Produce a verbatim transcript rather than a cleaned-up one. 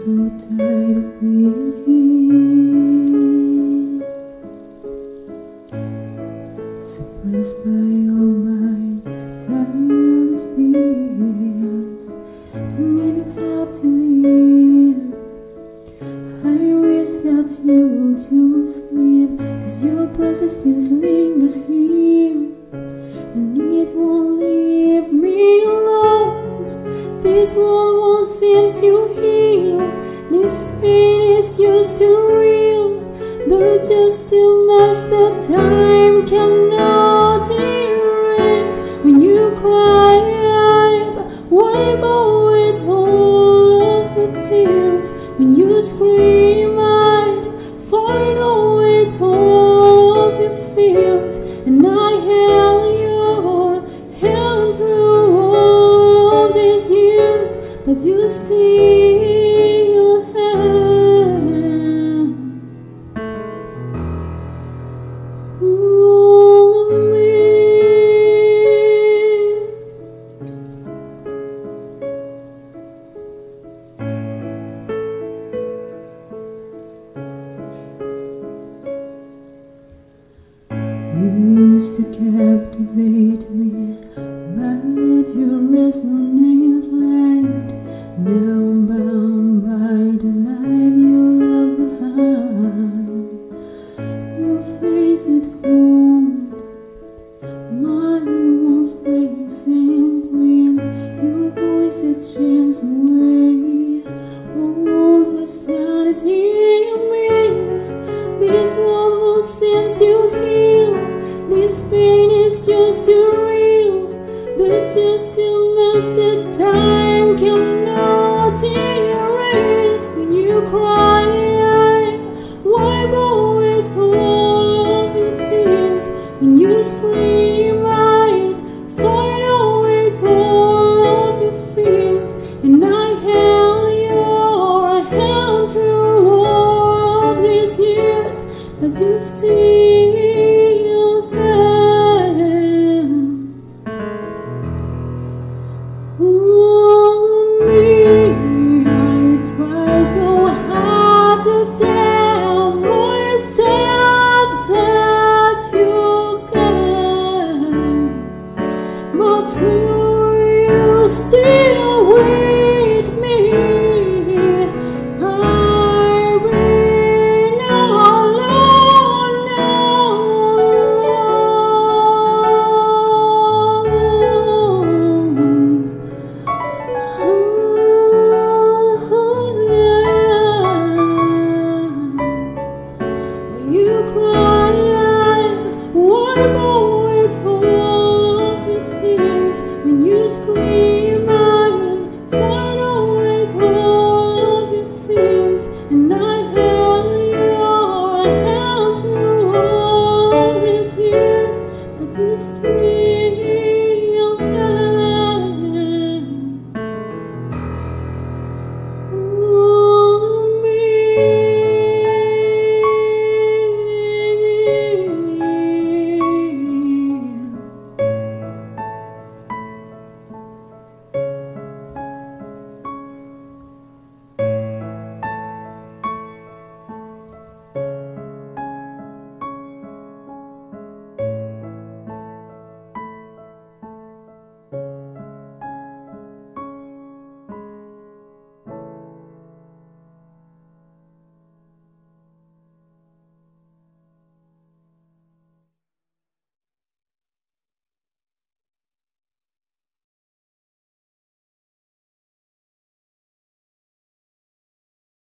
so tired of being here, suppressed by all my terrible experience. And when you have to leave, I wish that you would just leave, cause your presence still lingers here, and it won't leave me alone. This one won't seem to heal. This pain is just too real. There's just too much that time cannot erase. When you cry, I wipe away all of your tears. When you scream, I find away all of your fears. And I held your hand through all of these years, but you still